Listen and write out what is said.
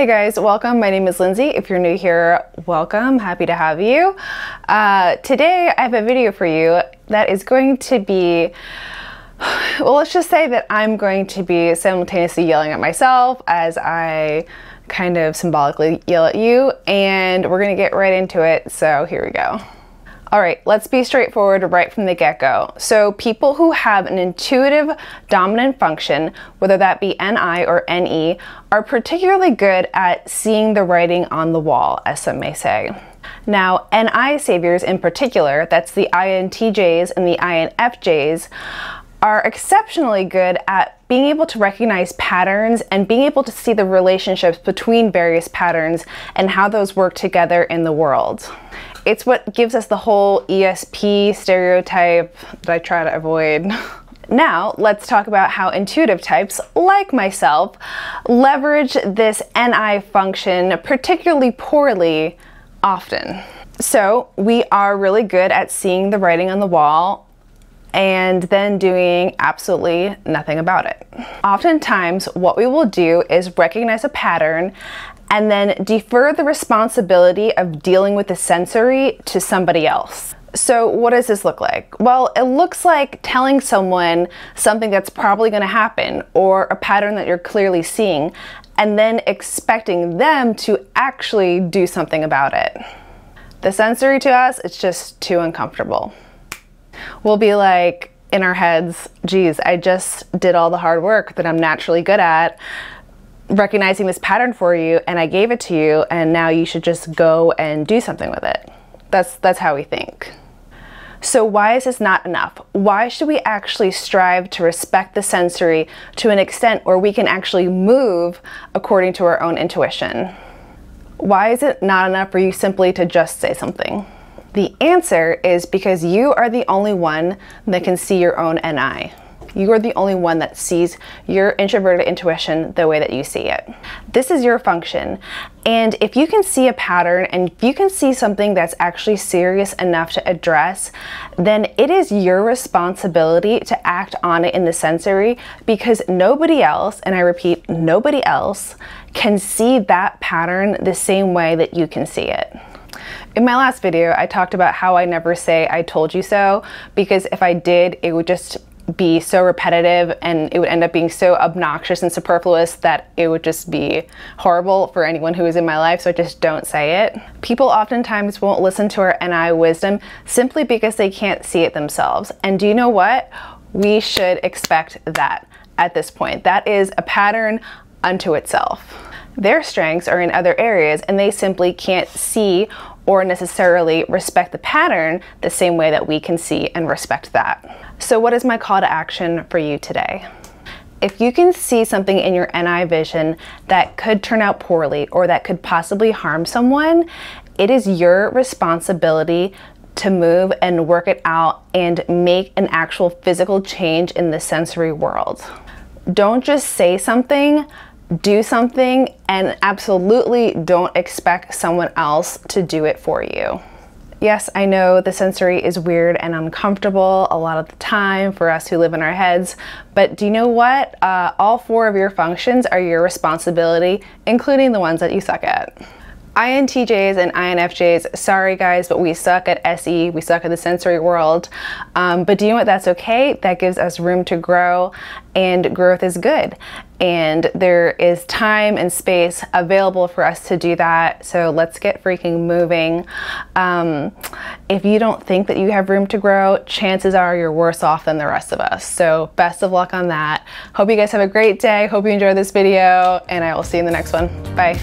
Hey guys, welcome. My name is Lindsay. If you're new here, welcome. Happy to have you. Today I have a video for you that is going to be, well, let's just say that I'm going to be simultaneously yelling at myself as I kind of symbolically yell at you, and we're going to get right into it. So here we go. All right, let's be straightforward right from the get-go. So people who have an intuitive dominant function, whether that be NI or NE, are particularly good at seeing the writing on the wall, as some may say. Now, NI saviors in particular, that's the INTJs and the INFJs, are exceptionally good at being able to recognize patterns and being able to see the relationships between various patterns and how those work together in the world. It's what gives us the whole ESP stereotype that I try to avoid. Now, let's talk about how intuitive types, like myself, leverage this NI function particularly poorly often. So we are really good at seeing the writing on the wall and then doing absolutely nothing about it. Oftentimes, what we will do is recognize a pattern and then defer the responsibility of dealing with the sensory to somebody else. So what does this look like? Well, it looks like telling someone something that's probably gonna happen or a pattern that you're clearly seeing and then expecting them to actually do something about it. The sensory to us, it's just too uncomfortable. We'll be like in our heads, geez, I just did all the hard work that I'm naturally good at, recognizing this pattern for you, and I gave it to you, and now you should just go and do something with it. That's how we think. So why is this not enough? Why should we actually strive to respect the sensory to an extent where we can actually move according to our own intuition? Why is it not enough for you simply to just say something? The answer is because you are the only one that can see your own NI. You are the only one that sees your introverted intuition the way that you see it. This is your function. And if you can see a pattern and if you can see something that's actually serious enough to address, then it is your responsibility to act on it in the sensory, because nobody else, and I repeat, nobody else can see that pattern the same way that you can see it. In my last video, I talked about how I never say I told you so, because if I did, it would just be so repetitive and it would end up being so obnoxious and superfluous that it would just be horrible for anyone who is in my life, so I just don't say it. People oftentimes won't listen to our NI wisdom simply because they can't see it themselves. And do you know what? We should expect that at this point. That is a pattern unto itself. Their strengths are in other areas and they simply can't see or necessarily respect the pattern the same way that we can see and respect that. So what is my call to action for you today? If you can see something in your NI vision that could turn out poorly or that could possibly harm someone, it is your responsibility to move and work it out and make an actual physical change in the sensory world. Don't just say something, do something, and absolutely don't expect someone else to do it for you. Yes, I know the sensory is weird and uncomfortable a lot of the time for us who live in our heads, but do you know what? All four of your functions are your responsibility, including the ones that you suck at. INTJs and INFJs, sorry guys, but we suck at SE, we suck at the sensory world. But do you know what? That's okay. That gives us room to grow, and growth is good. And there is time and space available for us to do that. So let's get freaking moving. If you don't think that you have room to grow, chances are you're worse off than the rest of us. So best of luck on that. Hope you guys have a great day. Hope you enjoyed this video, and I will see you in the next one. Bye.